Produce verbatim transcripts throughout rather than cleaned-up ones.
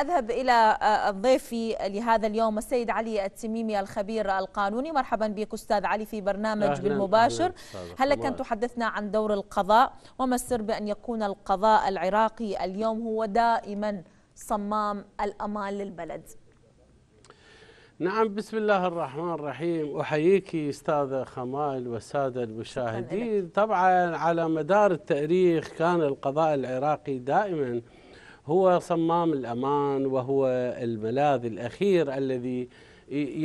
أذهب إلى ضيفي لهذا اليوم السيد علي التميمي الخبير القانوني. مرحبا بك أستاذ علي في برنامج بالمباشر. هل كنت تحدثنا عن دور القضاء وما السر بأن يكون القضاء العراقي اليوم هو دائما صمام الأمان للبلد؟ نعم، بسم الله الرحمن الرحيم. أحييك أستاذة خمال والسادة المشاهدين. طبعا على مدار التاريخ كان القضاء العراقي دائما هو صمام الأمان، وهو الملاذ الأخير الذي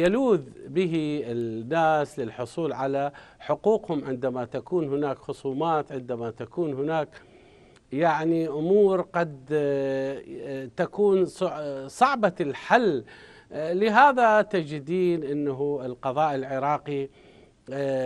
يلوذ به الناس للحصول على حقوقهم عندما تكون هناك خصومات، عندما تكون هناك يعني أمور قد تكون صعبة الحل. لهذا تجدين أنه القضاء العراقي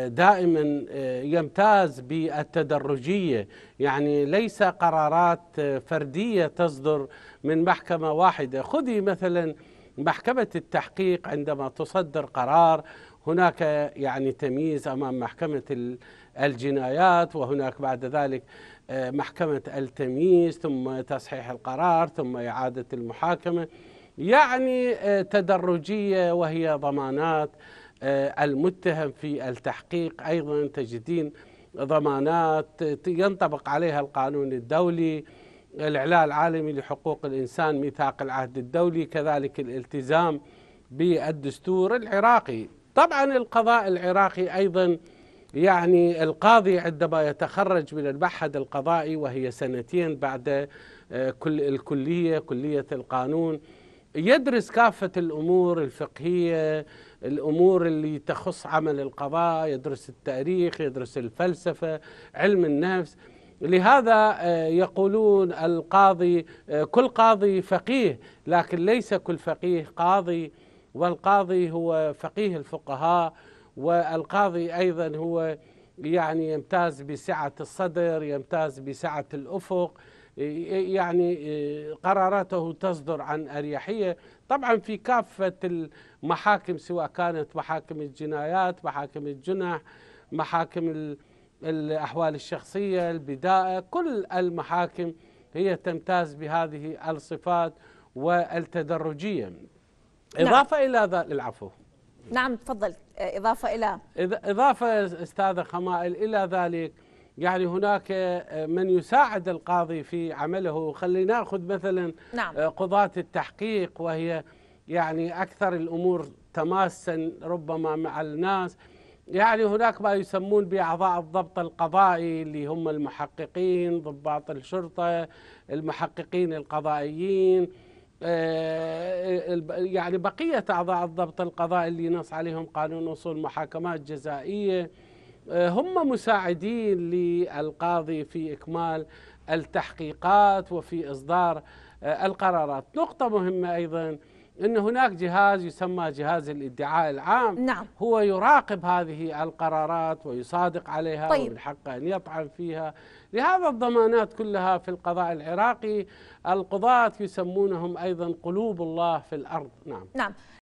دائما يمتاز بالتدرجية، يعني ليس قرارات فردية تصدر من محكمة واحدة. خذي مثلا محكمة التحقيق، عندما تصدر قرار هناك يعني تمييز أمام محكمة الجنايات، وهناك بعد ذلك محكمة التمييز، ثم تصحيح القرار، ثم إعادة المحاكمة، يعني تدرجية، وهي ضمانات المتهم في التحقيق، أيضا تجدين ضمانات ينطبق عليها القانون الدولي، الإعلان العالمي لحقوق الإنسان، ميثاق العهد الدولي، كذلك الالتزام بالدستور العراقي. طبعا القضاء العراقي أيضا يعني القاضي عندما يتخرج من المعهد القضائي، وهي سنتين بعد كل الكلية كلية القانون، يدرس كافة الأمور الفقهية، الأمور اللي تخص عمل القضاء، يدرس التاريخ، يدرس الفلسفة، علم النفس. لهذا يقولون القاضي كل قاضي فقيه، لكن ليس كل فقيه قاضي، والقاضي هو فقيه الفقهاء، والقاضي أيضا هو يعني يمتاز بسعة الصدر، يمتاز بسعة الأفق، يعني قراراته تصدر عن أريحية. طبعا في كافة المحاكم، سواء كانت محاكم الجنايات، محاكم الجنح، محاكم الأحوال الشخصية، البدائع، كل المحاكم هي تمتاز بهذه الصفات والتدرجية. نعم. إضافة إلى ذلك العفو. نعم تفضل. إضافة إلى إضافة أستاذة خمائل إلى ذلك، يعني هناك من يساعد القاضي في عمله. خلينا ناخذ مثلا نعم. قضاة التحقيق، وهي يعني أكثر الأمور تماسا ربما مع الناس، يعني هناك ما يسمون بأعضاء الضبط القضائي، اللي هم المحققين، ضباط الشرطة، المحققين القضائيين، يعني بقية أعضاء الضبط القضائي اللي نص عليهم قانون أصول محاكمات جزائية، هم مساعدين للقاضي في إكمال التحقيقات وفي إصدار القرارات. نقطة مهمة أيضا أن هناك جهاز يسمى جهاز الادعاء العام. نعم. هو يراقب هذه القرارات ويصادق عليها. طيب. ومن حقه أن يطعن فيها. لهذا الضمانات كلها في القضاء العراقي، القضاة يسمونهم أيضا قلوب الله في الأرض. نعم. نعم.